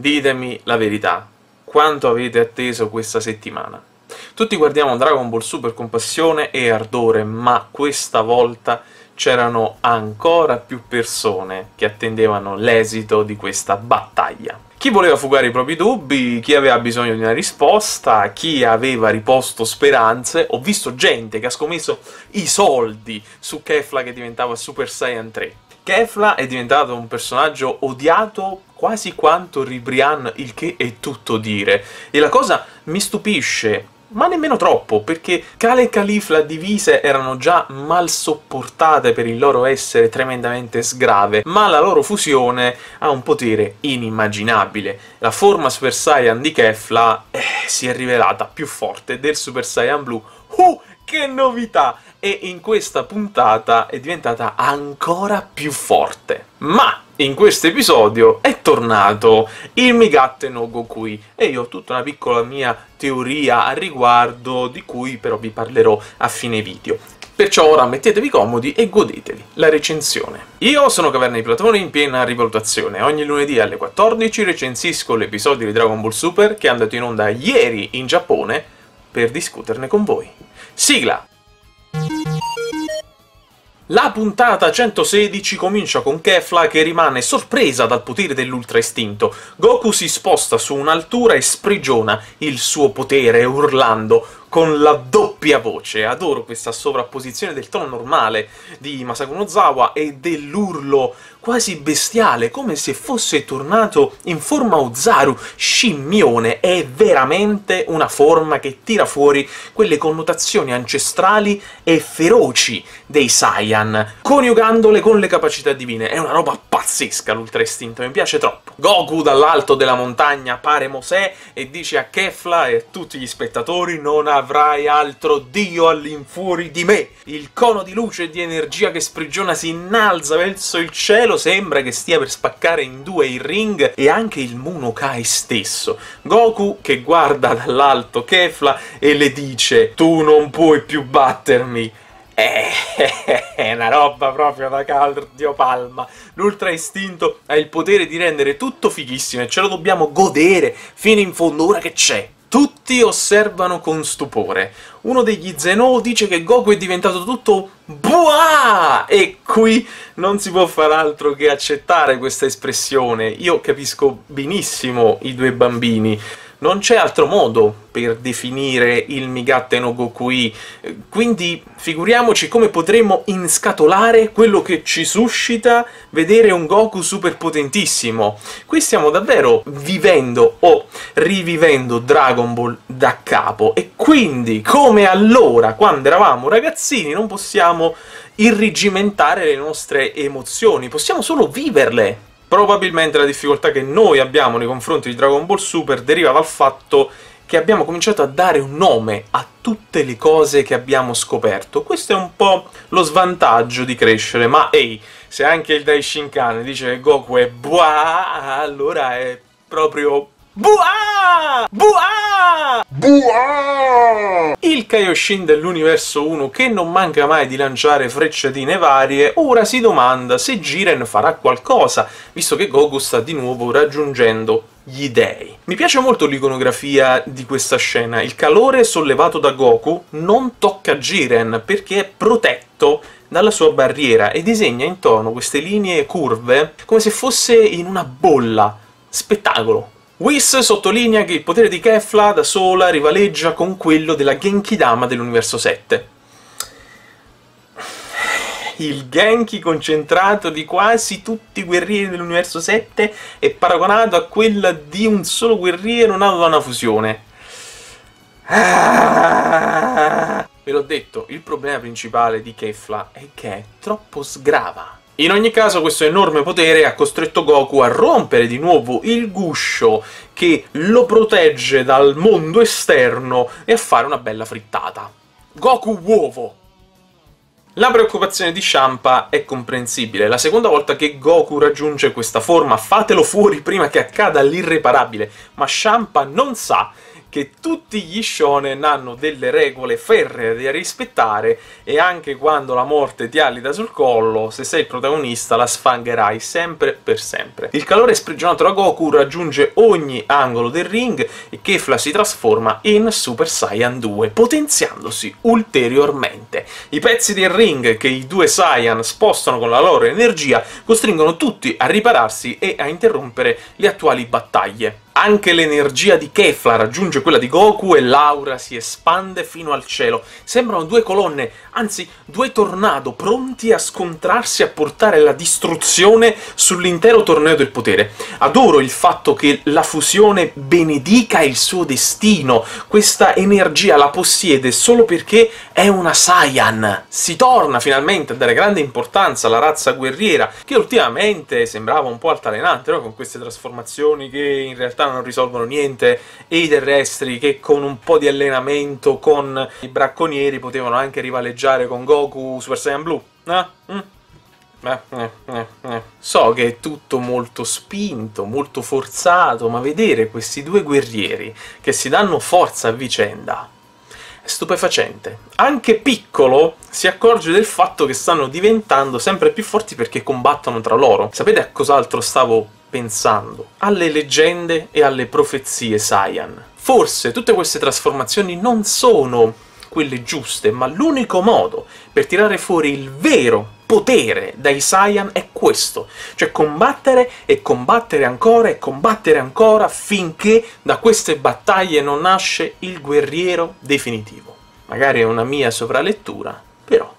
Ditemi la verità, quanto avete atteso questa settimana? Tutti guardiamo Dragon Ball Super con passione e ardore, ma questa volta c'erano ancora più persone che attendevano l'esito di questa battaglia. Chi voleva fugare i propri dubbi, chi aveva bisogno di una risposta, chi aveva riposto speranze. Ho visto gente che ha scommesso i soldi su Kefla che diventava Super Saiyan 3. Kefla è diventato un personaggio odiato quasi quanto Ribrianne, il che è tutto dire. E la cosa mi stupisce, ma nemmeno troppo, perché Kale e Caulifla divise erano già mal sopportate per il loro essere tremendamente sgrave, ma la loro fusione ha un potere inimmaginabile. La forma Super Saiyan di Kefla si è rivelata più forte del Super Saiyan blu. Che novità! E in questa puntata è diventata ancora più forte. Ma in questo episodio è tornato il Migatte no Goku e io ho tutta una piccola mia teoria a riguardo, di cui però vi parlerò a fine video. Perciò ora mettetevi comodi e godetevi la recensione. Io sono Caverna di Platone in piena rivalutazione. Ogni lunedì alle 14 recensisco l'episodio di Dragon Ball Super che è andato in onda ieri in Giappone per discuterne con voi. Sigla! La puntata 116 comincia con Kefla che rimane sorpresa dal potere dell'Ultra Istinto. Goku si sposta su un'altura e sprigiona il suo potere urlando con la doppia voce. Adoro questa sovrapposizione del tono normale di Masago Nozawa e dell'urlo quasi bestiale, come se fosse tornato in forma Uzaru, scimmione. È veramente una forma che tira fuori quelle connotazioni ancestrali e feroci dei Saiyan, coniugandole con le capacità divine. È una roba pazzesca l'Ultra Istinto, mi piace troppo. Goku dall'alto della montagna pare Mosè e dice a Kefla e a tutti gli spettatori: non avrai altro dio all'infuori di me. Il cono di luce e di energia che sprigiona si innalza verso il cielo, sembra che stia per spaccare in due il ring e anche il Munokai stesso. Goku che guarda dall'alto Kefla e le dice: tu non puoi più battermi. È una roba proprio da cardiopalma. L'Ultra Istinto ha il potere di rendere tutto fighissimo e ce lo dobbiamo godere fino in fondo, ora che c'è. Tutti osservano con stupore. Uno degli Zeno dice che Goku è diventato tutto buah! E qui non si può far altro che accettare questa espressione. Io capisco benissimo i due bambini. Non c'è altro modo per definire il Migatte no Goku, quindi figuriamoci come potremmo inscatolare quello che ci suscita vedere un Goku super potentissimo. Qui stiamo davvero vivendo o rivivendo Dragon Ball da capo e quindi, come allora quando eravamo ragazzini, non possiamo irrigimentare le nostre emozioni, possiamo solo viverle. Probabilmente la difficoltà che noi abbiamo nei confronti di Dragon Ball Super deriva dal fatto che abbiamo cominciato a dare un nome a tutte le cose che abbiamo scoperto. Questo è un po' lo svantaggio di crescere, ma ehi, se anche il Daishinkan dice che Goku è buah, allora è proprio buah! Buah! Buah! Il Kaioshin dell'universo 1, che non manca mai di lanciare frecciatine varie, ora si domanda se Jiren farà qualcosa, visto che Goku sta di nuovo raggiungendo gli dei. Mi piace molto l'iconografia di questa scena. Il calore sollevato da Goku non tocca Jiren, perché è protetto dalla sua barriera, e disegna intorno queste linee curve come se fosse in una bolla. Spettacolo! Whis sottolinea che il potere di Kefla da sola rivaleggia con quello della Genki-Dama dell'universo 7. Il Genki concentrato di quasi tutti i guerrieri dell'universo 7 è paragonato a quella di un solo guerriero nato da una fusione. Ve l'ho detto, il problema principale di Kefla è che è troppo sgrava. In ogni caso questo enorme potere ha costretto Goku a rompere di nuovo il guscio che lo protegge dal mondo esterno e a fare una bella frittata. Goku uovo! La preoccupazione di Champa è comprensibile. La seconda volta che Goku raggiunge questa forma, fatelo fuori prima che accada l'irreparabile, ma Champa non sa che tutti gli shonen hanno delle regole ferree da rispettare e anche quando la morte ti alita sul collo, se sei il protagonista la sfangherai sempre per sempre. Il calore sprigionato da Goku raggiunge ogni angolo del ring e Kefla si trasforma in Super Saiyan 2, potenziandosi ulteriormente. I pezzi del ring che i due Saiyan spostano con la loro energia costringono tutti a ripararsi e a interrompere le attuali battaglie. Anche l'energia di Kefla raggiunge quella di Goku e l'aura si espande fino al cielo. Sembrano due colonne, anzi due tornado, pronti a scontrarsi a portare la distruzione sull'intero torneo del potere. Adoro il fatto che la fusione benedica il suo destino. Questa energia la possiede solo perché è una Saiyan. Si torna finalmente a dare grande importanza alla razza guerriera, che ultimamente sembrava un po' altalenante, no? Con queste trasformazioni che in realtà non risolvono niente, e i terrestri che con un po' di allenamento con i bracconieri potevano anche rivaleggiare con Goku Super Saiyan Blu. So che è tutto molto spinto, molto forzato, ma vedere questi due guerrieri che si danno forza a vicenda è stupefacente. Anche Piccolo si accorge del fatto che stanno diventando sempre più forti perché combattono tra loro. Sapete a cos'altro stavo pensando? Alle leggende e alle profezie Saiyan. Forse tutte queste trasformazioni non sono quelle giuste, ma l'unico modo per tirare fuori il vero potere dai Saiyan è questo, cioè combattere e combattere ancora e combattere ancora finché da queste battaglie non nasce il guerriero definitivo. Magari è una mia sovralettura, però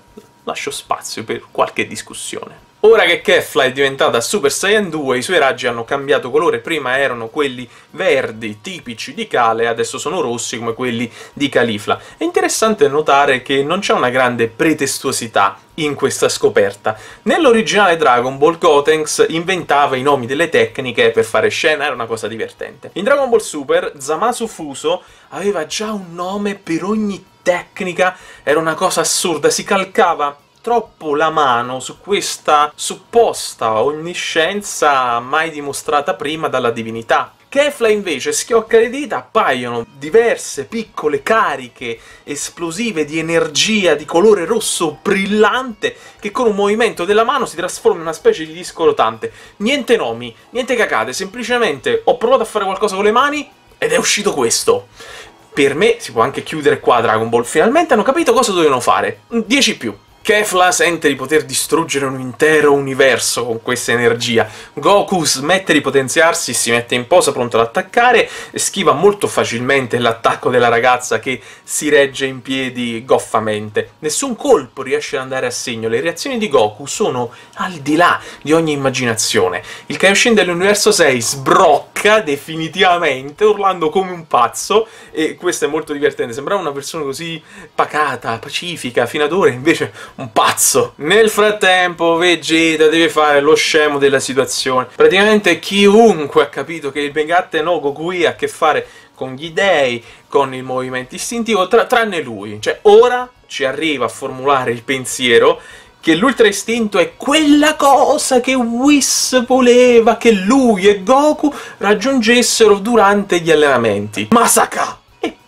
lascio spazio per qualche discussione. Ora che Kefla è diventata Super Saiyan 2, i suoi raggi hanno cambiato colore. Prima erano quelli verdi tipici di Kale, adesso sono rossi come quelli di Caulifla. È interessante notare che non c'è una grande pretestuosità in questa scoperta. Nell'originale Dragon Ball Gotenks inventava i nomi delle tecniche per fare scena, era una cosa divertente. In Dragon Ball Super Zamasu Fuso aveva già un nome per ogni tecnica, era una cosa assurda, si calcava troppo la mano su questa supposta onniscienza mai dimostrata prima dalla divinità. Kefla invece schiocca le dita, appaiono diverse piccole cariche esplosive di energia di colore rosso brillante che con un movimento della mano si trasforma in una specie di disco rotante. Niente nomi, niente cacate, semplicemente ho provato a fare qualcosa con le mani ed è uscito questo. Per me si può anche chiudere qua Dragon Ball, finalmente hanno capito cosa dovevano fare. 10+. Kefla sente di poter distruggere un intero universo con questa energia. Goku smette di potenziarsi, si mette in posa pronto ad attaccare, schiva molto facilmente l'attacco della ragazza che si regge in piedi goffamente. Nessun colpo riesce ad andare a segno, le reazioni di Goku sono al di là di ogni immaginazione. Il Kaioshin dell'universo 6 sbrocca definitivamente, urlando come un pazzo, e questo è molto divertente. Sembrava una persona così pacata, pacifica, fino ad ora invece un pazzo. Nel frattempo Vegeta deve fare lo scemo della situazione. Praticamente chiunque ha capito che il Migatte no Goku ha a che fare con gli dei, con il movimento istintivo, tranne lui. Cioè ora ci arriva a formulare il pensiero che l'Ultra Istinto è quella cosa che Whis voleva che lui e Goku raggiungessero durante gli allenamenti. Masaka!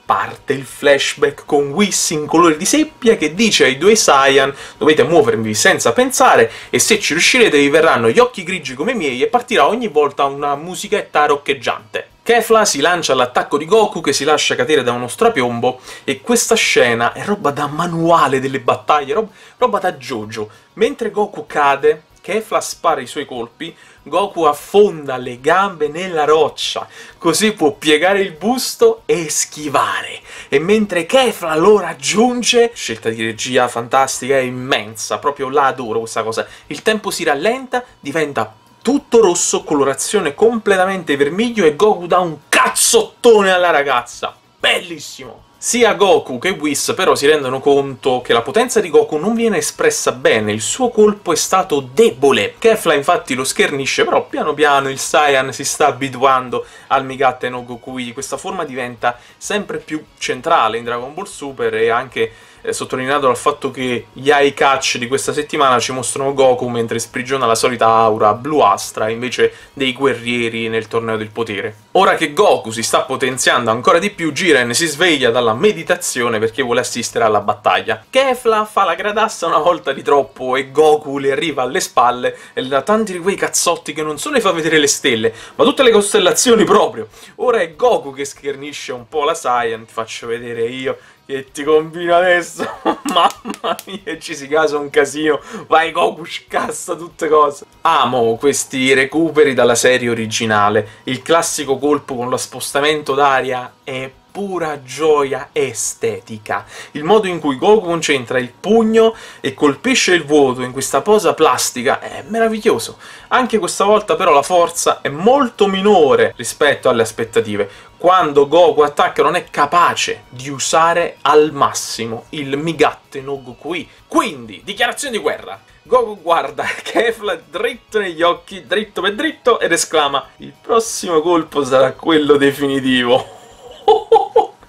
Parte il flashback con Whis in colore di seppia che dice ai due Saiyan: dovete muovervi senza pensare e se ci riuscirete vi verranno gli occhi grigi come i miei, e partirà ogni volta una musichetta roccheggiante. Kefla si lancia all'attacco di Goku che si lascia cadere da uno strapiombo, e questa scena è roba da manuale delle battaglie, roba da JoJo. Mentre Goku cade, Kefla spara i suoi colpi, Goku affonda le gambe nella roccia, così può piegare il busto e schivare. E mentre Kefla lo raggiunge, scelta di regia fantastica e immensa, proprio la adoro questa cosa, il tempo si rallenta, diventa tutto rosso, colorazione completamente vermiglio, e Goku dà un cazzottone alla ragazza. Bellissimo! Sia Goku che Whis però si rendono conto che la potenza di Goku non viene espressa bene, il suo colpo è stato debole. Kefla infatti lo schernisce, però piano piano il Saiyan si sta abituando al Migatte no Goku, questa forma diventa sempre più centrale in Dragon Ball Super e anche sottolineato dal fatto che gli eye catch di questa settimana ci mostrano Goku mentre sprigiona la solita aura bluastra invece dei guerrieri nel torneo del potere. Ora che Goku si sta potenziando ancora di più, Jiren si sveglia dalla meditazione perché vuole assistere alla battaglia. Kefla fa la gradassa una volta di troppo e Goku le arriva alle spalle e le dà tanti di quei cazzotti che non solo le fa vedere le stelle, ma tutte le costellazioni proprio. Ora è Goku che schernisce un po' la Saiyan, ti faccio vedere io che ti combino adesso. Mamma mia, ci si casa un casino. Vai Goku, scassa tutte cose. Amo questi recuperi dalla serie originale. Il classico colpo con lo spostamento d'aria è pura gioia estetica. Il modo in cui Goku concentra il pugno e colpisce il vuoto in questa posa plastica è meraviglioso. Anche questa volta però la forza è molto minore rispetto alle aspettative. Quando Goku attacca non è capace di usare al massimo il Migatte no Goku. Quindi, dichiarazione di guerra. Goku guarda Kefla dritto negli occhi, dritto per dritto, ed esclama: il prossimo colpo sarà quello definitivo.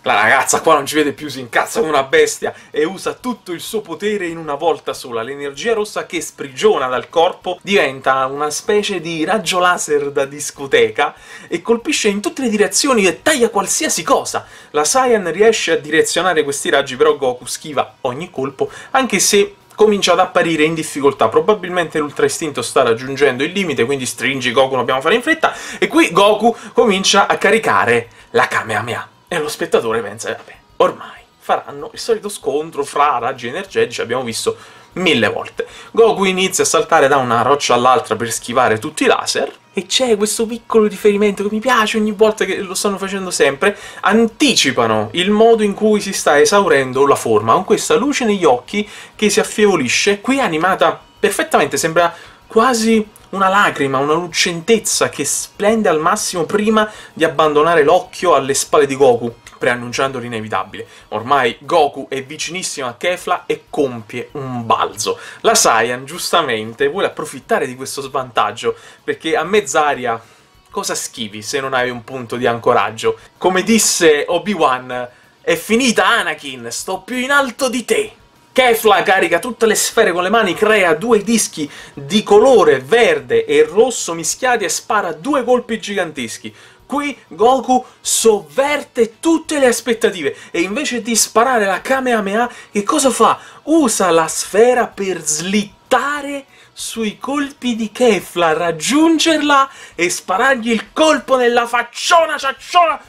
La ragazza qua non ci vede più, si incazza come una bestia e usa tutto il suo potere in una volta sola. L'energia rossa che sprigiona dal corpo diventa una specie di raggio laser da discoteca e colpisce in tutte le direzioni e taglia qualsiasi cosa. La Saiyan riesce a direzionare questi raggi, però Goku schiva ogni colpo, anche se comincia ad apparire in difficoltà. Probabilmente l'Ultra Istinto sta raggiungendo il limite, quindi stringi Goku, lo dobbiamo fare in fretta. E qui Goku comincia a caricare la Kamehameha e lo spettatore pensa: vabbè, ormai faranno il solito scontro fra raggi energetici, abbiamo visto 1000 volte. Goku inizia a saltare da una roccia all'altra per schivare tutti i laser, e c'è questo piccolo riferimento che mi piace ogni volta, che lo stanno facendo sempre. Anticipano il modo in cui si sta esaurendo la forma, con questa luce negli occhi che si affievolisce, qui animata perfettamente, sembra quasi una lacrima, una lucentezza che splende al massimo prima di abbandonare l'occhio alle spalle di Goku, preannunciando l'inevitabile. Ormai Goku è vicinissimo a Kefla e compie un balzo. La Saiyan, giustamente, vuole approfittare di questo svantaggio, perché a mezz'aria cosa schivi se non hai un punto di ancoraggio? Come disse Obi-Wan, è finita Anakin, sto più in alto di te! Kefla carica tutte le sfere con le mani, crea due dischi di colore verde e rosso mischiati e spara due colpi giganteschi. Qui Goku sovverte tutte le aspettative e invece di sparare la Kamehameha, che cosa fa? Usa la sfera per slittare sui colpi di Kefla, raggiungerla e sparargli il colpo nella facciona ciacciona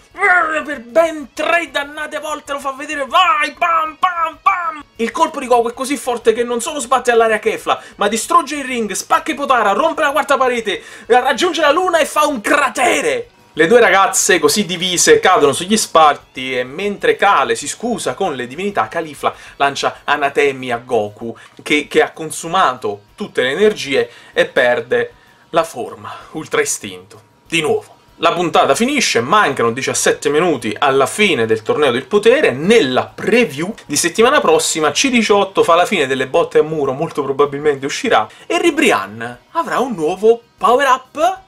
per ben 3 dannate volte, lo fa vedere, vai, bam, bam, bam! Il colpo di Goku è così forte che non solo sbatte all'area Kefla, ma distrugge il ring, spacca i Potara, rompe la quarta parete, raggiunge la luna e fa un cratere! Le due ragazze, così divise, cadono sugli spalti e mentre Kale si scusa con le divinità, Caulifla lancia anatemi a Goku, che ha consumato tutte le energie e perde la forma, Ultra Istinto, di nuovo. La puntata finisce, mancano 17 minuti alla fine del torneo del potere. Nella preview di settimana prossima C-18 fa la fine delle botte a muro, molto probabilmente uscirà, e Ribrianne avrà un nuovo power up.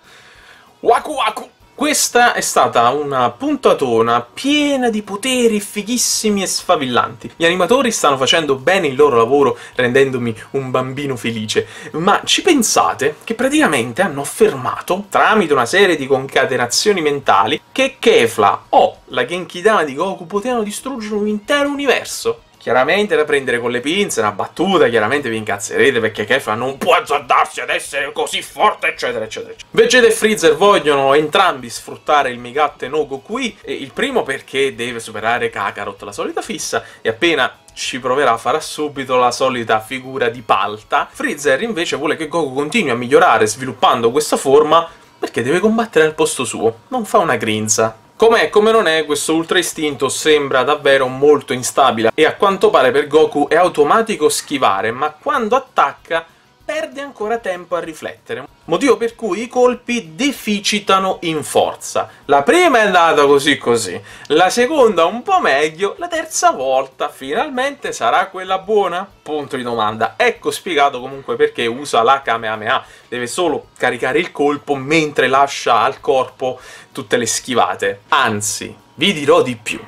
Waku waku! Questa è stata una puntatona piena di poteri fighissimi e sfavillanti. Gli animatori stanno facendo bene il loro lavoro, rendendomi un bambino felice. Ma ci pensate che praticamente hanno affermato, tramite una serie di concatenazioni mentali, che Kefla o la Genki-Dama di Goku potevano distruggere un intero universo? Chiaramente da prendere con le pinze, una battuta, chiaramente vi incazzerete perché Kefla non può azzardarsi ad essere così forte, eccetera, eccetera, eccetera. Vegeta e Freezer vogliono entrambi sfruttare il Migatte no Goku, il primo perché deve superare Kakarot, la solita fissa, e appena ci proverà farà subito la solita figura di palta. Freezer invece vuole che Goku continui a migliorare sviluppando questa forma perché deve combattere al posto suo, non fa una grinza. Com'è e come non è, questo Ultra Istinto sembra davvero molto instabile e a quanto pare per Goku è automatico schivare, ma quando attacca perde ancora tempo a riflettere, motivo per cui i colpi deficitano in forza. La prima è andata così così, la seconda un po' meglio, la terza volta finalmente sarà quella buona? Punto di domanda. Ecco spiegato comunque perché usa la Kamehameha, deve solo caricare il colpo mentre lascia al corpo tutte le schivate. Anzi, Vi dirò di più.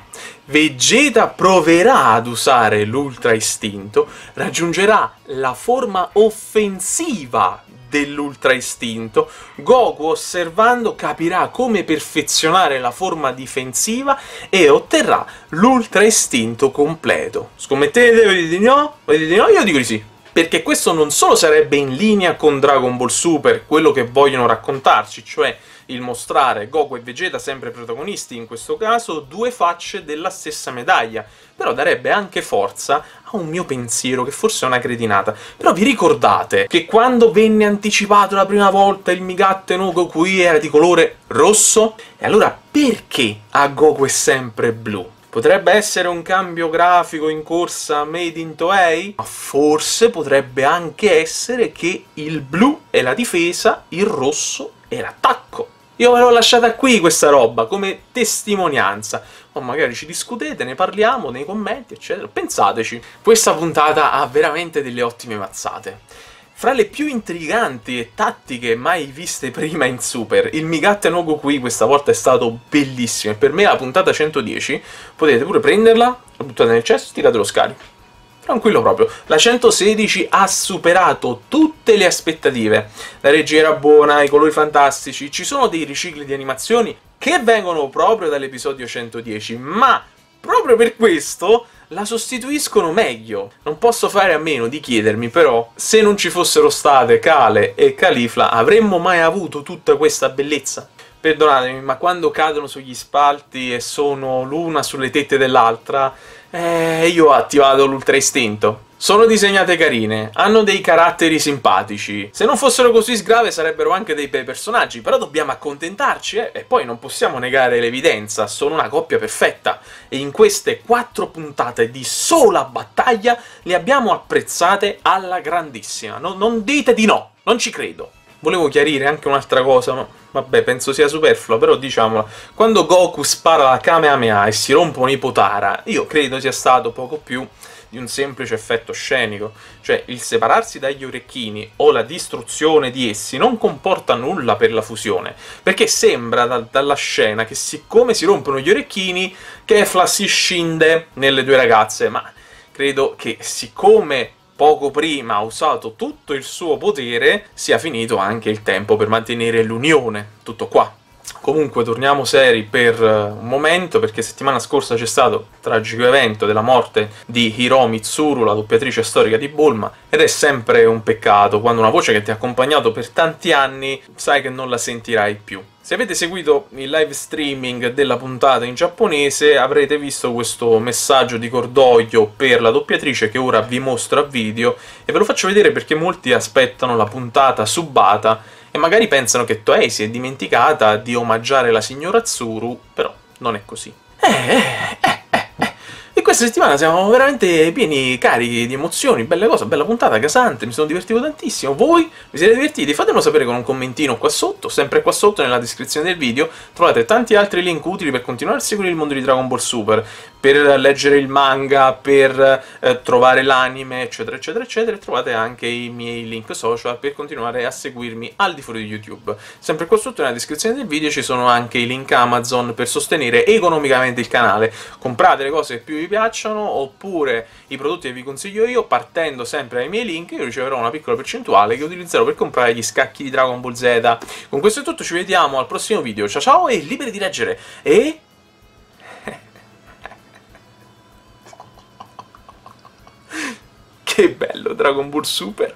Vegeta proverà ad usare l'Ultra Istinto, raggiungerà la forma offensiva dell'Ultra Istinto, Goku osservando capirà come perfezionare la forma difensiva e otterrà l'Ultra Istinto completo. Scommettete, vedete di no? Vedete di no? Io dico di sì. Perché questo non solo sarebbe in linea con Dragon Ball Super, quello che vogliono raccontarci, cioè il mostrare Goku e Vegeta, sempre protagonisti in questo caso, due facce della stessa medaglia, però darebbe anche forza a un mio pensiero che forse è una cretinata. Però vi ricordate che quando venne anticipato la prima volta il Migatte no Goku era di colore rosso? E allora perché a Goku è sempre blu? Potrebbe essere un cambio grafico in corsa made in Toei? Ma forse potrebbe anche essere che il blu è la difesa, il rosso è l'attacco. Io ve l'ho lasciata qui questa roba, come testimonianza. O magari ci discutete, ne parliamo nei commenti, eccetera. Pensateci. Questa puntata ha veramente delle ottime mazzate. Fra le più intriganti e tattiche mai viste prima in Super, il Migatte no Goku questa volta è stato bellissimo, e per me la puntata 110, potete pure prenderla, la buttate nel cesto e tirate lo scarico. Tranquillo proprio. La 116 ha superato tutte le aspettative. La regia era buona, i colori fantastici, ci sono dei ricicli di animazioni che vengono proprio dall'episodio 110, ma proprio per questo la sostituiscono meglio. Non posso fare a meno di chiedermi però se non ci fossero state Kale e Caulifla avremmo mai avuto tutta questa bellezza. Perdonatemi, ma quando cadono sugli spalti e sono l'una sulle tette dell'altra, io ho attivato l'Ultra Istinto. Sono disegnate carine, hanno dei caratteri simpatici. Se non fossero così sgrave sarebbero anche dei bei personaggi, però dobbiamo accontentarci, e poi non possiamo negare l'evidenza, sono una coppia perfetta. E in queste 4 puntate di sola battaglia le abbiamo apprezzate alla grandissima. Non dite di no, non ci credo. Volevo chiarire anche un'altra cosa, ma vabbè, penso sia superflua, però diciamola. Quando Goku spara la Kamehameha e si rompono i Potara, io credo sia stato poco più di un semplice effetto scenico, cioè il separarsi dagli orecchini o la distruzione di essi non comporta nulla per la fusione, perché sembra dalla scena che siccome si rompono gli orecchini Kefla si scinde nelle due ragazze, ma credo che siccome poco prima ha usato tutto il suo potere sia finito anche il tempo per mantenere l'unione, tutto qua. Comunque torniamo seri per un momento, perché settimana scorsa c'è stato il tragico evento della morte di Hiromi Tsuru, la doppiatrice storica di Bulma, ed è sempre un peccato quando una voce che ti ha accompagnato per tanti anni sai che non la sentirai più. Se avete seguito il live streaming della puntata in giapponese avrete visto questo messaggio di cordoglio per la doppiatrice che ora vi mostro a video, e ve lo faccio vedere perché molti aspettano la puntata subbata e magari pensano che Toei si è dimenticata di omaggiare la signora Tsuru, però non è così. E questa settimana siamo veramente pieni, carichi di emozioni, belle cose, bella puntata, casante, mi sono divertito tantissimo. Voi vi siete divertiti? Fatemelo sapere con un commentino qua sotto, sempre qua sotto nella descrizione del video trovate tanti altri link utili per continuare a seguire il mondo di Dragon Ball Super, per leggere il manga, per trovare l'anime, eccetera, eccetera, eccetera, e trovate anche i miei link social per continuare a seguirmi al di fuori di YouTube. Sempre qua sotto nella descrizione del video ci sono anche i link Amazon per sostenere economicamente il canale. Comprate le cose che più vi piacciono, oppure i prodotti che vi consiglio io, partendo sempre dai miei link io riceverò una piccola percentuale che utilizzerò per comprare gli scacchi di Dragon Ball Z. Con questo è tutto, ci vediamo al prossimo video, ciao ciao e liberi di leggere e... che bello Dragon Ball Super!